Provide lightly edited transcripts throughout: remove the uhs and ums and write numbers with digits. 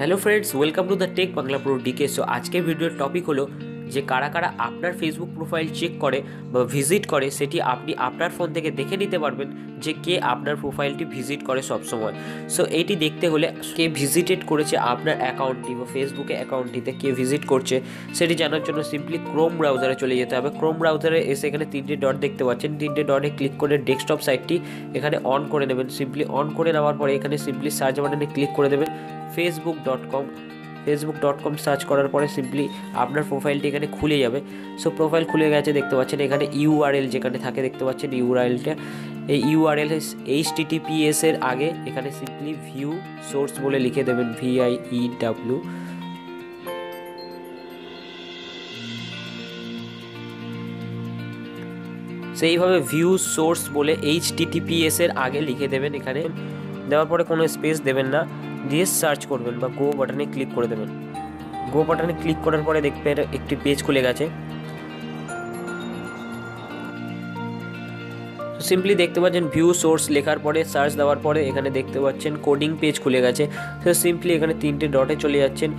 Hello friends, welcome to the tech Bangla pro DK. So आज के भिडियोर topic hello जे कारा कारा आपनार फेसबुक प्रोफाइल चेक करे बा भिजिट करे सेटी आपनी आपनार फोन थेके देखे निते पारबेन जे के आपनार प्रोफाइलटी भिजिट करे सब समय। सो एटी देखते होले के भिजिटेड करेछे आपनार अ্যাকাউন্টটি बा फेसबुके अ্যাকাউন্টটিতে के भिजिट करछे सेटी जानार जोन्नो सिम्पली क्रोम ब्राउजारे चले जेते होबे। क्रोम ब्राउजारे एसे एखाने तीनटे डट देखते पाच्छेन, तीनटे डटे क्लिक करे डेस्कटप साइटटी एखाने अन करे नेबेन। सिम्पली अन करे नेওয়ার পরে एखाने सिम्पली सार्च बाटने क्लिक करे देबेन facebook.com सर्च करार पर सिम्पली आपनर प्रोफाइलटी एखे खुले जाए। सो प्रोफाइल खुले गए देखते एखे यूआरएल जेखने थे देखते यूआरएलटा यूआरएल https एर आगे एखे सिम्पली भिउ सोर्स बोले लिखे देवें VIEW। से भावे भिउ सोर्स बोले https एर आगे लिखे देवें, एखे देवार पर स्पेस देवें ना, दिए सार्च करबेन बा गो बाटने क्लिक कर देवें। गो बाटने क्लिक करार परे देखबेन एकटी पेज खुले गेछे। तो सिम्पली देखते पाच्छेन भिउ सोर्स लेखार परे सार्च देवार परे एखाने देखते पाच्छेन कोडिंग पेज खुले गेछे। तो सिम्पली एखाने तीनटे डटे चले जाच्छेन,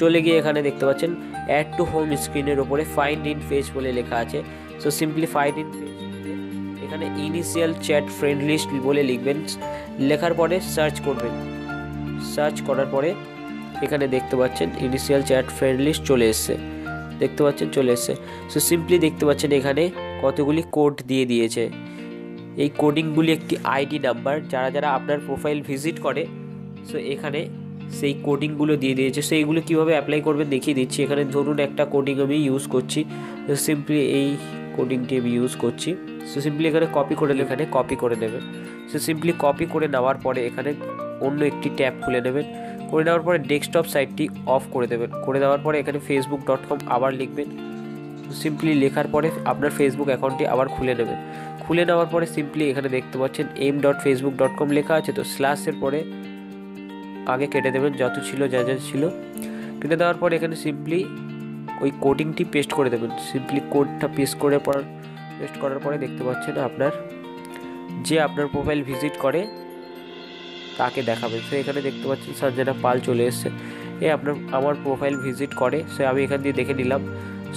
चले गिये एखाने देखते पाच्छेन एड टू होम स्क्रिनेर उपरे फाइंड इन पेज बोले लेखा आछे। So simply find in page एखाने इनिशियल चैट फ्रेंड लिस्ट बोले लिखबेन, लेखार परे सार्च करबेन। सार्च करार परे एखाने देखते पाच्छेन इनिशियल चैट फ्रेंड लिस्ट चले एसेछे, देखते पाच्छेन चले एसेछे। सो सिम्पली देखते पाच्छेन एखाने कतगुली कोड दिए दिएछे, एई कोडिंगगुली एकटी आईडी नम्बर जारा जारा आपनार प्रोफाइल भिजिट करे। सो एखाने सेई कोडिंगगुलो दिए दिएछे, सेइगुलो किभाबे अप्लाई करबेन देखिए दिच्छि। एखाने धरुन एकटा कोडिंग आमि यूज करछि, तो सिम्पली एई कोडिंगटी आमि यूज करछि। सो सिम्पली एखाने कपि करे लेखाने कपि करे नेबेन। सो सिम्पली कपि करे नेওয়ার परे एखाने अन्य एक टैब खुले नेबेन, करे नेওয়ার परे डेस्कटप साइटटी अफ करे देवें। करे नेওয়ার परे एखाने facebook.com आबार लिखबेन। सिम्पली लेखार परे आपनार फेसबुक अ্যাকাউন্টটি आबार खुले नेबेन। खुले नेওয়ার परे सिम्पली एखाने देखते पाच्छेन m.facebook.com लेखा आछे, तो स्लैशेर परे आगे केटे देवें जत छिलो जा जा छिलो। केटे देওয়ার परे एखाने सिम्पली ओई कोडिंगटी पेस्ट करे देवेन। सिम्पली कोडटा पेस्ट करे पर पेस्ट करार परे देखते पाच्छेन आपनार जे आपनार प्रोफाइल भिजिट करे ताके देखाबे। सो एखाने देखते पाच्छेन संजना पाल चले एसेछे, आमार प्रोफाइल भिजिट करे। सो आमि एखान दिये देखे निलाम।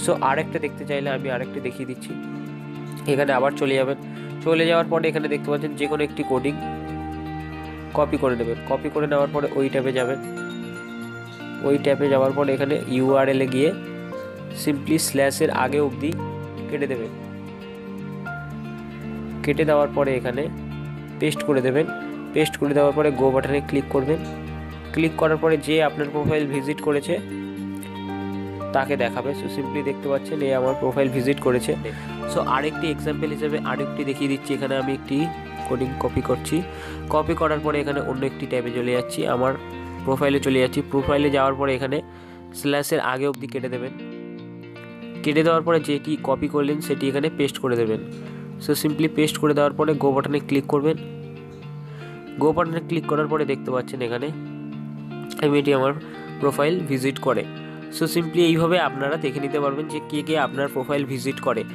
सो आरेकटा देखते चाइले आमि आरेकटा देखिए दिच्छि, एखाने आबार चले जाबेन। चले जाओयार परे एखाने देखते पाच्छेन जेकोनो एकटी कोडिंग कपि करे नेबेन। कपि करे नेওয়ার পরে ओई ট্যাবে যাবেন, ওই ট্যাবে যাওয়ার পরে এখানে ইউআরএল এ গিয়ে সিম্পলি স্ল্যাশের আগে অবধি কেটে দেবেন। কেটে দেওয়ার পরে এখানে পেস্ট করে দেবেন। पेस्ट कर देवार पर गो बाटने क्लिक करबेन। क्लिक करार पर जे आपनार प्रोफाइल भिजिट करेछे ताके देखाबे। सो सिम्पली देखते पाच्छेन ए आमार प्रोफाइल भिजिट करेछे। सो आरेकटी एग्जाम्पल हिसेबे आरेकटी देखिए दिच्छि, एखाने आमि एकटी कोडिंग कपि करछि। कपि करार पर एखाने अन्य एकटी टैबे चले जाच्छि, आमार प्रोफाइले चले जाच्छि। प्रोफाइले जाओयार पर एखाने स्लैशेर आगे अब्दि केटे देबेन। केटे देওয়ার পরে যেটি কপি করলেন সেটি এখানে পেস্ট করে দেবেন। সো সিম্পলি পেস্ট করে দেওয়ার পরে গো বাটনে ক্লিক করবেন। गो बाटने क्लिक करार पर देखते पाच्छेन एखाने एमिटी आमार प्रोफाइल भिजिट करे। सो सिम्पली एइभावे आपनारा देखे निते पारबेन जे के आपनार प्रोफाइल भिजिट करे।